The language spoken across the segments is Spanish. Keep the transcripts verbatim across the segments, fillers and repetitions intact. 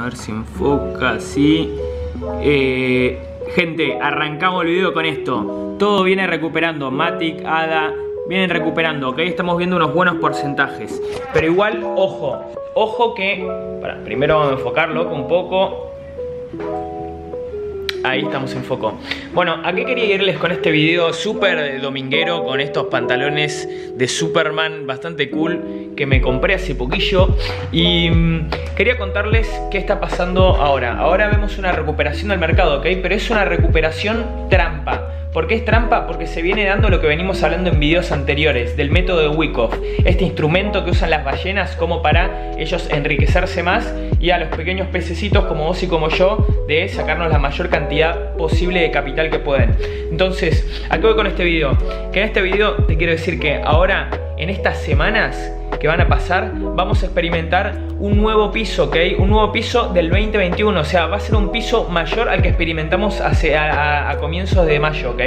a ver si enfoca, sí. Eh, gente, arrancamos el video con esto. Todo viene recuperando, Matic, Ada, vienen recuperando, ok. Estamos viendo unos buenos porcentajes. Pero igual, ojo, ojo que... Para, primero vamos a enfocarlo un poco. Ahí estamos en foco. Bueno, ¿a qué quería irles con este video súper dominguero? Con estos pantalones de Superman bastante cool que me compré hace poquillo. Y quería contarles qué está pasando ahora. Ahora vemos una recuperación del mercado, ¿ok? Pero es una recuperación trampa. ¿Por qué es trampa? Porque se viene dando lo que venimos hablando en videos anteriores, del método de Wyckoff, este instrumento que usan las ballenas como para ellos enriquecerse más y a los pequeños pececitos como vos y como yo, de sacarnos la mayor cantidad posible de capital que pueden. Entonces, ¿a qué voy con este video? Que en este video te quiero decir que ahora, en estas semanas que van a pasar, vamos a experimentar un nuevo piso, ¿ok? Un nuevo piso del veinte veintiuno, o sea, va a ser un piso mayor al que experimentamos hace, a, a, a comienzos de mayo, ¿ok?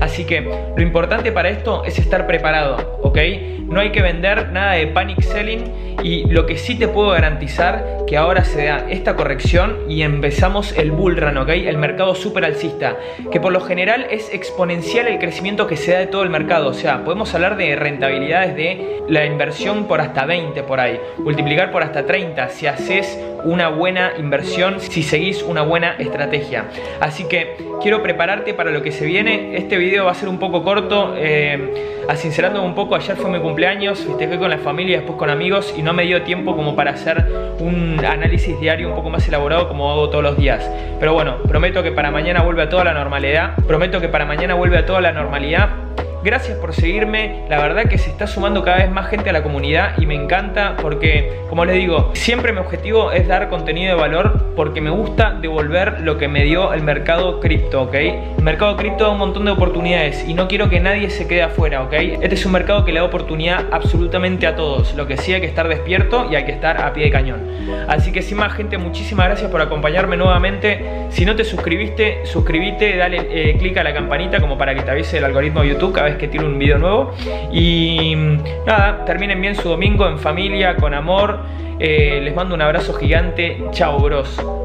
Así que lo importante para esto es estar preparado, ¿ok? No hay que vender nada de panic selling, y lo que sí te puedo garantizar que ahora se da esta corrección y empezamos el bull run, ¿ok? El mercado super alcista, que por lo general es exponencial el crecimiento que se da de todo el mercado, o sea, podemos hablar de rentabilidades de la inversión por hasta veinte por ahí, multiplicar por hasta treinta si haces una buena inversión, si seguís una buena estrategia. Así que quiero prepararte para lo que se viene. Este video va a ser un poco corto, eh, asincerándome un poco. Ayer fue mi cumpleaños, festejé con la familia, después con amigos, y no me dio tiempo como para hacer un análisis diario un poco más elaborado como hago todos los días. Pero bueno, prometo que para mañana vuelve a toda la normalidad. Prometo que para mañana vuelve a toda la normalidad. Gracias por seguirme, la verdad que se está sumando cada vez más gente a la comunidad y me encanta porque, como les digo, siempre mi objetivo es dar contenido de valor porque me gusta devolver lo que me dio el mercado cripto, ¿ok? El mercado cripto da un montón de oportunidades y no quiero que nadie se quede afuera, ¿ok? Este es un mercado que le da oportunidad absolutamente a todos, lo que sí hay que estar despierto y hay que estar a pie de cañón. Así que sin más, gente, muchísimas gracias por acompañarme nuevamente. Si no te suscribiste, suscríbete, dale eh, click a la campanita como para que te avise el algoritmo de YouTube cada vez que tiene un video nuevo. Y nada, terminen bien su domingo en familia, con amor. Eh, les mando un abrazo gigante. Chao, bros.